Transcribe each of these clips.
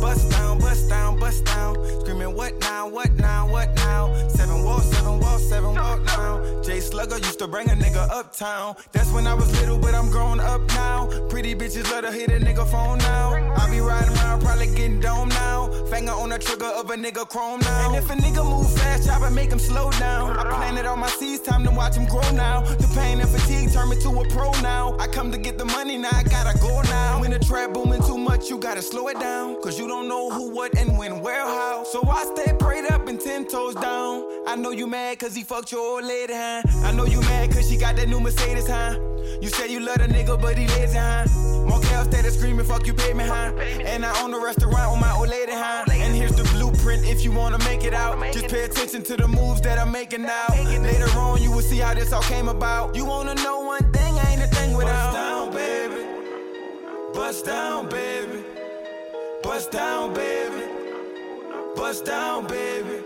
Bust down, bust down, bust down. Screaming, what now, what now, what now? Seven walls, seven walls, seven walk down. Jay Slugger used to bring a nigga uptown. That's when I was little, but I'm grown up now. Pretty bitches love to hit a nigga phone now. I be riding around, probably getting domed now. Finger on the trigger of a nigga chrome now. And if a nigga move fast, I would make him slow down. I planted all my seeds, time to watch him grow now. The pain and fatigue turned me to a pro now. I come to get the money, now I gotta go now. When the trap booming too much, you gotta slow it down. Cause you don't know who, what, and when, where, how. So I stay prayed up and 10 toes down. I know you mad cause he fucked your old lady, huh? I know you mad cause she got that new Mercedes, huh? You say you love a nigga, but he lazy, huh? Markel started screaming, fuck you, baby, huh? And I own the restaurant with my old lady, huh? And here's the blueprint if you wanna make it out. Just pay attention to the moves that I'm making now. Later on, you will see how this all came about. You wanna know one thing, I ain't a thing without. Bust down, baby. Bust down, baby. Bust down, baby. Bust down, baby.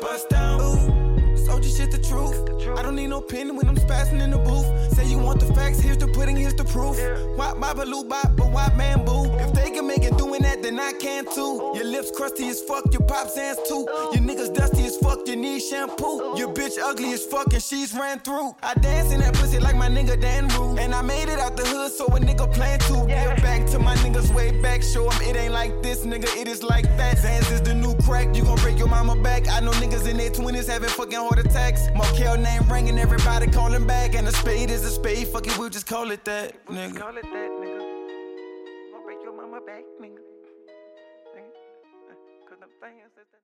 Bust down. Ooh, this OG shit the truth. I don't need no pen when I'm spazzing in the booth. Say you want the facts, here's the pudding, here's the proof. Wop, bop, a loop, bop, but wop, man, boo. If they can make it doing that, then I can too. Your lips crusty as fuck, your pops hands too. Your niggas dusty as fuck, you need shampoo. Your bitch ugly as fuck and she's ran through. I dance in that pussy like my nigga Dan Rue. And I made it out the hood, so a nigga plan to get back to my niggas way back. Show them it ain't like this, nigga, it is like that. Zans is the new crack, you gon' break your mama back. I know niggas in their 20s having fucking heart attacks. Markel name ringing, everybody calling back. And a spade is a spade, fuck it, we'll just call it that, nigga. Call it that, nigga. Break your mama back, nigga.